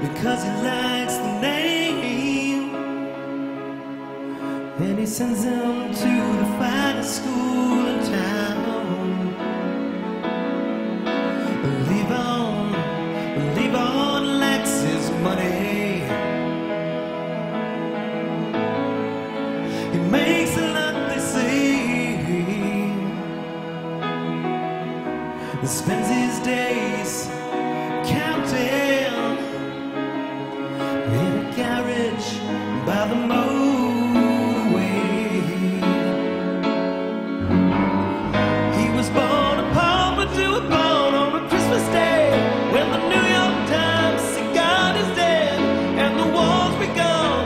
because he likes the name, and he sends him to the finest school in town. Believe on likes his money. He makes a lot they see, and spends his days counting carriage by the motorway. He was born a pauper to a pawn on a Christmas day, when the New York Times said God is dead and the war's begun.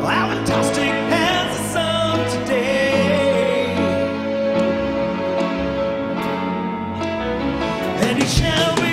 Well, I would toss him as a son today, and he shall be.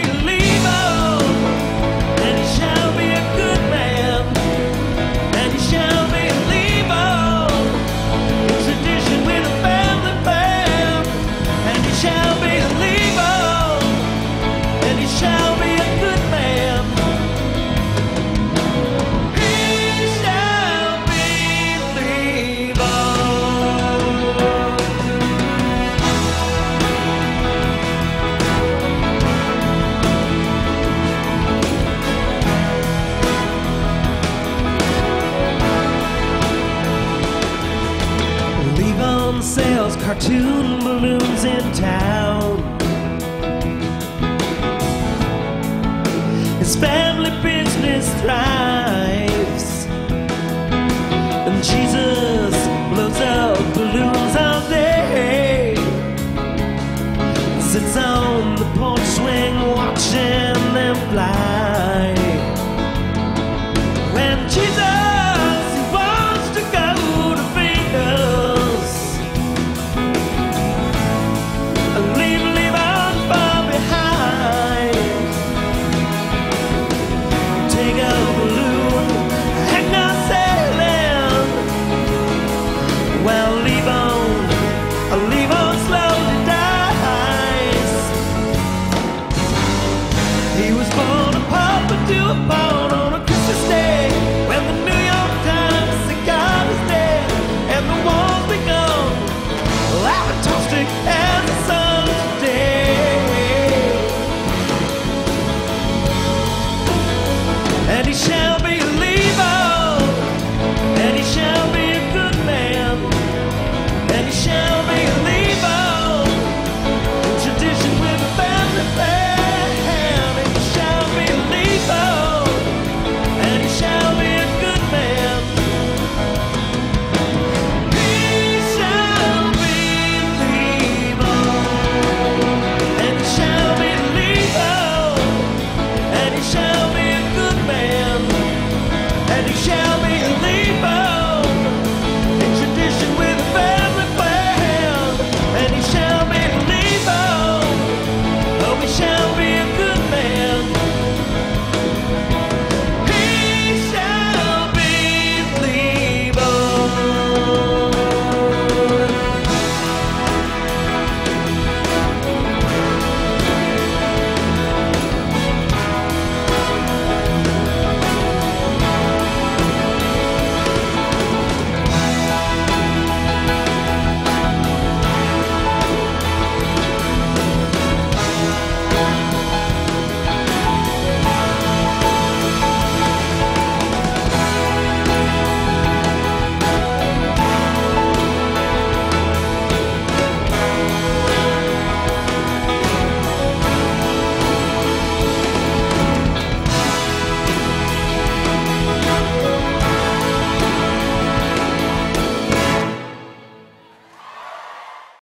Sells cartoon balloons in town. His family business thrives.